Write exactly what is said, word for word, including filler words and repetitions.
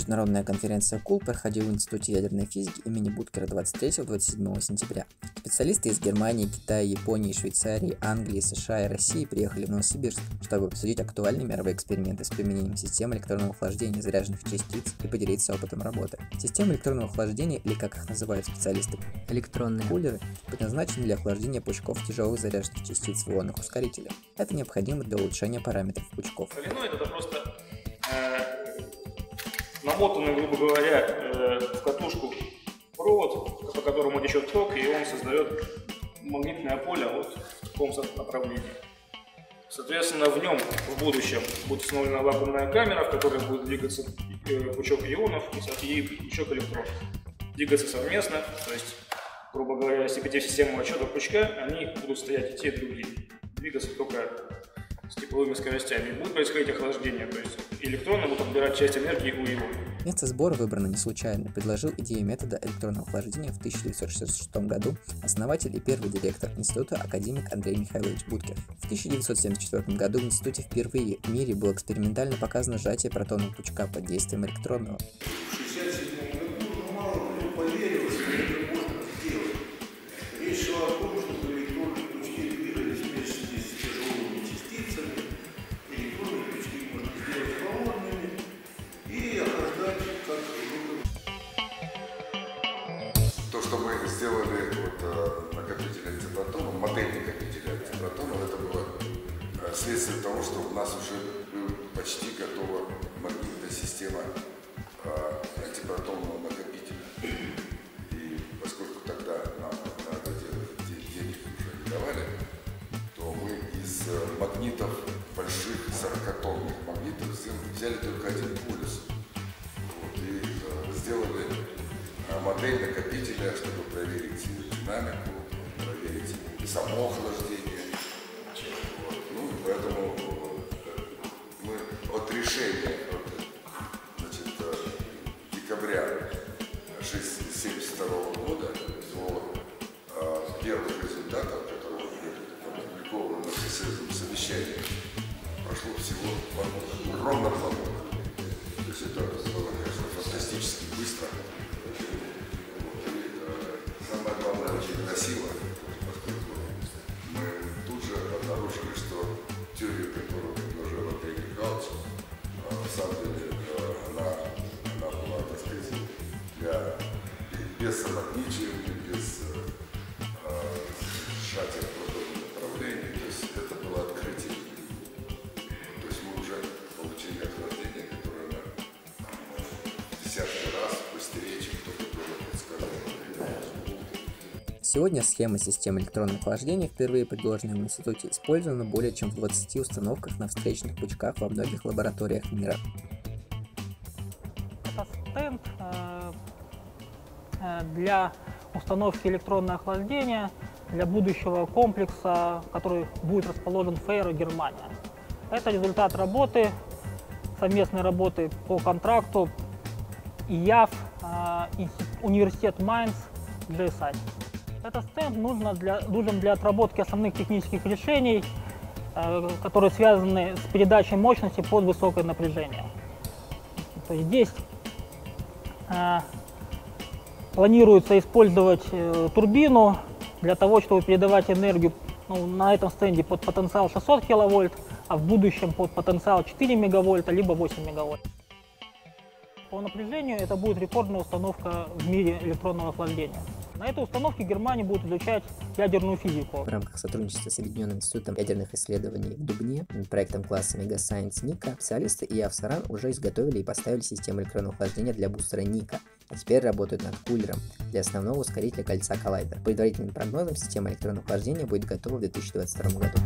Международная конференция КУЛ проходила в Институте ядерной физики имени Буткера двадцать третьего — двадцать седьмого сентября. Специалисты из Германии, Китая, Японии, Швейцарии, Англии, США и России приехали в Новосибирск, чтобы обсудить актуальные мировые эксперименты с применением систем электронного охлаждения заряженных частиц и поделиться опытом работы. Системы электронного охлаждения, или как их называют специалисты, электронные кулеры, предназначены для охлаждения пучков тяжелых заряженных частиц в ионных ускорителях. Это необходимо для улучшения параметров пучков. Соленоид — это просто намотанный, грубо говоря, в катушку провод, по которому течет ток, и он создает магнитное поле вот в таком направлении. Соответственно, в нем в будущем будет установлена вакуумная камера, в которой будет двигаться пучок ионов и пучок электронов. Двигаться совместно, то есть, грубо говоря, если пойти в систему отсчета пучка, они будут стоять и те, и другие. Двигаться только с тепловыми скоростями. И будет происходить охлаждение, то есть электроны будут отбирать часть энергии у ионов. Место сбора выбрано не случайно. Предложил идею метода электронного охлаждения в тысяча девятьсот шестьдесят шестом году основатель и первый директор института академик Андрей Михайлович Будкер. В тысяча девятьсот семьдесят четвёртом году в институте впервые в мире было экспериментально показано сжатие протонного пучка под действием электронного. В шестьдесят седьмом году ну, мало кто поверил, что это можно сделать. Речь шла о том, что электронные пучки двигались вместе с тяжелыми частицами, электронные пучки можно сделать холодными и охлаждать как-то. То, что мы сделали вот, накопитель антипротонов, модель накопителя антипротонов, это было следствие того, что у нас уже почти готова магнитная система антипротонного накопителя. И поскольку тогда нам надо делать, денег уже не давали, то мы из магнитов, больших сорокатонных магнитов, взяли только один полюс. Вот, и сделали модель накопителя, чтобы проверить динамику, проверить само охлаждение. Вот, ну, и поэтому мы от решения тысяча девятьсот семьдесят второго года до первых результатов, которые были опубликованы на всесоюзном совещании, прошло всего два года, ровно два года. То есть это было, конечно, фантастически быстро. И самое главное, очень красиво, поскольку мы тут же обнаружили, что теория, которую предложил Андрей Михайлович, на самом деле она, она была, так сказать, для без самотничения, без э, сжатия в подобном направлении. То есть это было открытие. То есть мы уже получили охлаждение, которое нам в десятки раз быстрее, чем кто-то тоже подсказал. Сегодня схема системы электронного охлаждения, впервые предложенная в институте, использована более чем в двадцати установках на встречных пучках во многих лабораториях мира. Это стенд для установки электронного охлаждения для будущего комплекса, который будет расположен в Фейере, Германия. Это результат работы, совместной работы по контракту ИЯФ, Университет Майнц, джи эс ай. Этот стенд нужен для, нужен для отработки основных технических решений, которые связаны с передачей мощности под высокое напряжение. То есть здесь планируется использовать э, турбину для того, чтобы передавать энергию, ну, на этом стенде под потенциал шестьсот киловольт, а в будущем под потенциал четыре мегавольта, либо восемь мегавольт. По напряжению это будет рекордная установка в мире электронного охлаждения. На этой установке Германия будет изучать ядерную физику. В рамках сотрудничества с Объединенным институтом ядерных исследований в Дубне, проектом класса Мегасайенс ника, специалисты ИЯФ СО РАН уже изготовили и поставили систему электронного охлаждения для бустера ника, а теперь работают над кулером для основного ускорителя кольца коллайдер. По предварительным прогнозам, система электронного охлаждения будет готова в две тысячи двадцать втором году.